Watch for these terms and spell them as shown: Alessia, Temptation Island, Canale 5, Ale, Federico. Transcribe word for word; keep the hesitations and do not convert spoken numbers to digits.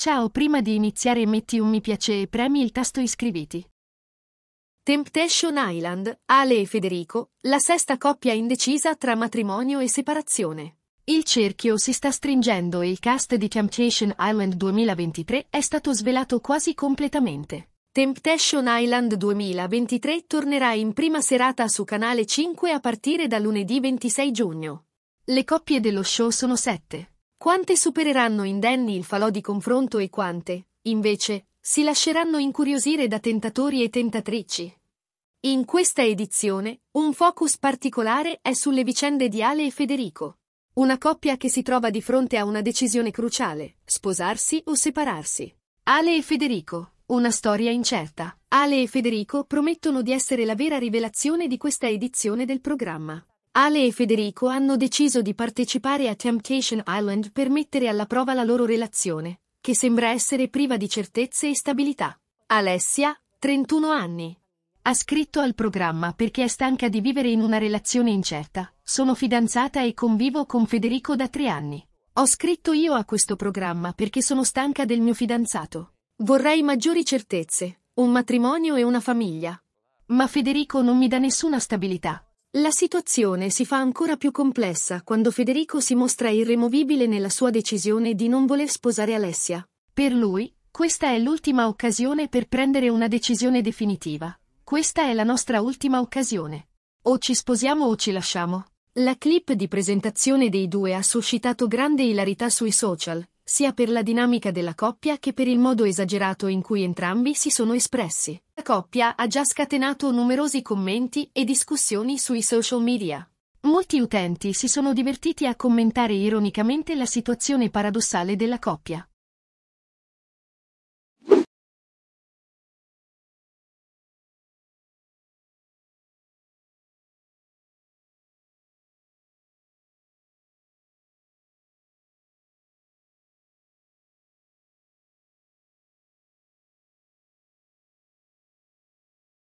Ciao, prima di iniziare metti un mi piace e premi il tasto iscriviti. Temptation Island, Ale e Federico, la sesta coppia indecisa tra matrimonio e separazione. Il cerchio si sta stringendo e il cast di Temptation Island duemilaventitré è stato svelato quasi completamente. Temptation Island duemilaventitré tornerà in prima serata su Canale cinque a partire da lunedì ventisei giugno. Le coppie dello show sono sette. Quante supereranno indenni il falò di confronto e quante, invece, si lasceranno incuriosire da tentatori e tentatrici? In questa edizione, un focus particolare è sulle vicende di Ale e Federico. Una coppia che si trova di fronte a una decisione cruciale, sposarsi o separarsi. Ale e Federico, una storia incerta. Ale e Federico promettono di essere la vera rivelazione di questa edizione del programma. Ale e Federico hanno deciso di partecipare a Temptation Island per mettere alla prova la loro relazione, che sembra essere priva di certezze e stabilità. Alessia, trentuno anni, ha scritto al programma perché è stanca di vivere in una relazione incerta. Sono fidanzata e convivo con Federico da tre anni. Ho scritto io a questo programma perché sono stanca del mio fidanzato. Vorrei maggiori certezze, un matrimonio e una famiglia. Ma Federico non mi dà nessuna stabilità. La situazione si fa ancora più complessa quando Federico si mostra irremovibile nella sua decisione di non voler sposare Alessia. Per lui, questa è l'ultima occasione per prendere una decisione definitiva. Questa è la nostra ultima occasione. O ci sposiamo o ci lasciamo. La clip di presentazione dei due ha suscitato grande ilarità sui social, sia per la dinamica della coppia che per il modo esagerato in cui entrambi si sono espressi. La coppia ha già scatenato numerosi commenti e discussioni sui social media. Molti utenti si sono divertiti a commentare ironicamente la situazione paradossale della coppia.